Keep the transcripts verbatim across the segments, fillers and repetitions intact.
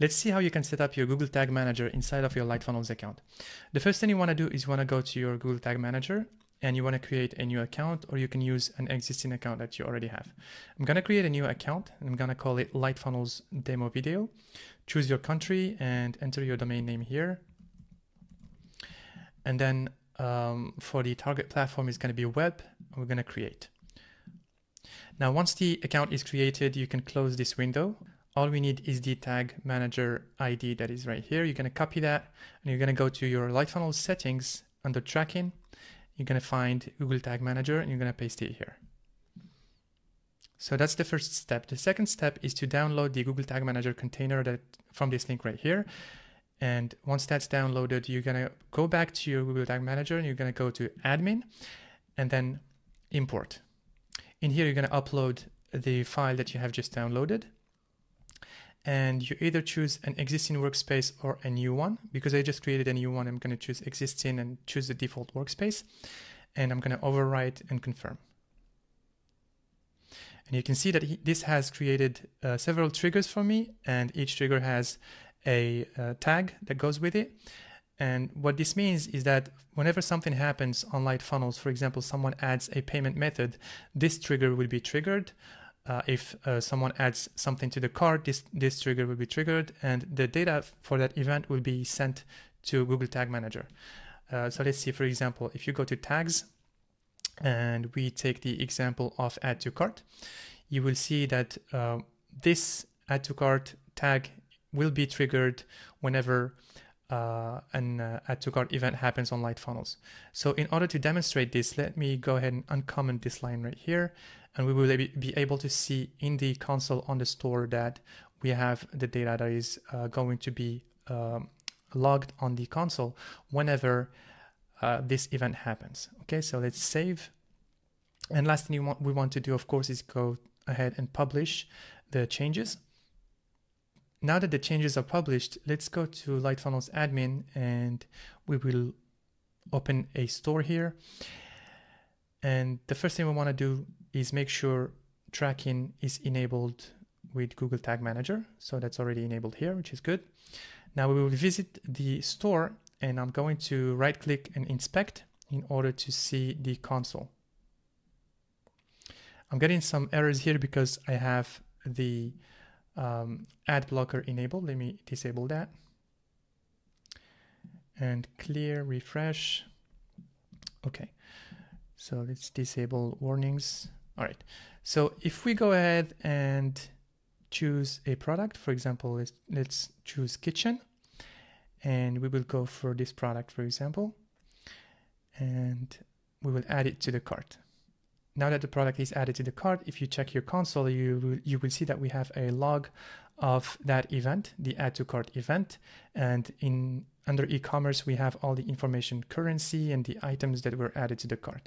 Let's see how you can set up your Google Tag Manager inside of your LightFunnels account. The first thing you want to do is you want to go to your Google Tag Manager and you want to create a new account, or you can use an existing account that you already have. I'm going to create a new account and I'm going to call it LightFunnels Demo Video. Choose your country and enter your domain name here. And then um, for the target platform, it's going to be web. We're going to create. Now, once the account is created, you can close this window. All we need is the Tag Manager I D that is right here. You're going to copy that and you're going to go to your LightFunnels settings under tracking. You're going to find Google Tag Manager and you're going to paste it here. So that's the first step. The second step is to download the Google Tag Manager container that from this link right here. And once that's downloaded, you're going to go back to your Google Tag Manager and you're going to go to admin and then import. In here, you're going to upload the file that you have just downloaded. And you either choose an existing workspace or a new one. Because I just created a new one, I'm going to choose existing and choose the default workspace. And I'm going to overwrite and confirm. And you can see that this has created uh, several triggers for me, and each trigger has a uh, tag that goes with it. And what this means is that whenever something happens on LightFunnels, for example, someone adds a payment method, this trigger will be triggered. Uh, if uh, someone adds something to the cart, this, this trigger will be triggered, and the data for that event will be sent to Google Tag Manager. Uh, so let's see, for example, if you go to tags and we take the example of add to cart, you will see that uh, this add to cart tag will be triggered whenever Uh, an uh, add to cart event happens on LightFunnels. So in order to demonstrate this, let me go ahead and uncomment this line right here, and we will be able to see in the console on the store that we have the data that is uh, going to be um, logged on the console whenever uh, this event happens. Okay, so let's save. And last thing you want, we want to do, of course, is go ahead and publish the changes. Now that the changes are published, let's go to LightFunnels admin and we will open a store here. And the first thing we want to do is make sure tracking is enabled with Google Tag Manager. So that's already enabled here, which is good. Now we will visit the store and I'm going to right click and inspect in order to see the console. I'm getting some errors here because I have the Um, ad blocker enabled. Let me disable that and clear, refresh. Okay, so let's disable warnings. All right, so if we go ahead and choose a product, for example, let's, let's choose kitchen, and we will go for this product, for example, and we will add it to the cart. Now that the product is added to the cart, if you check your console, you will, you will see that we have a log of that event, the add to cart event. And in under e-commerce, we have all the information, currency, and the items that were added to the cart.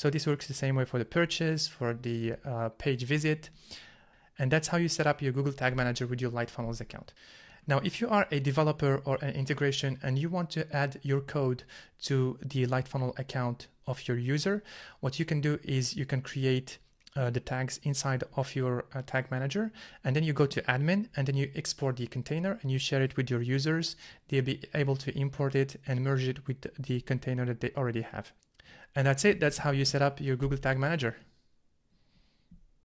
So this works the same way for the purchase, for the uh, page visit. And that's how you set up your Google Tag Manager with your LightFunnels account. Now, if you are a developer or an integration and you want to add your code to the LightFunnels account of your user, what you can do is you can create uh, the tags inside of your uh, Tag Manager, and then you go to admin and then you export the container and you share it with your users. They'll be able to import it and merge it with the container that they already have. And that's it. That's how you set up your Google Tag Manager.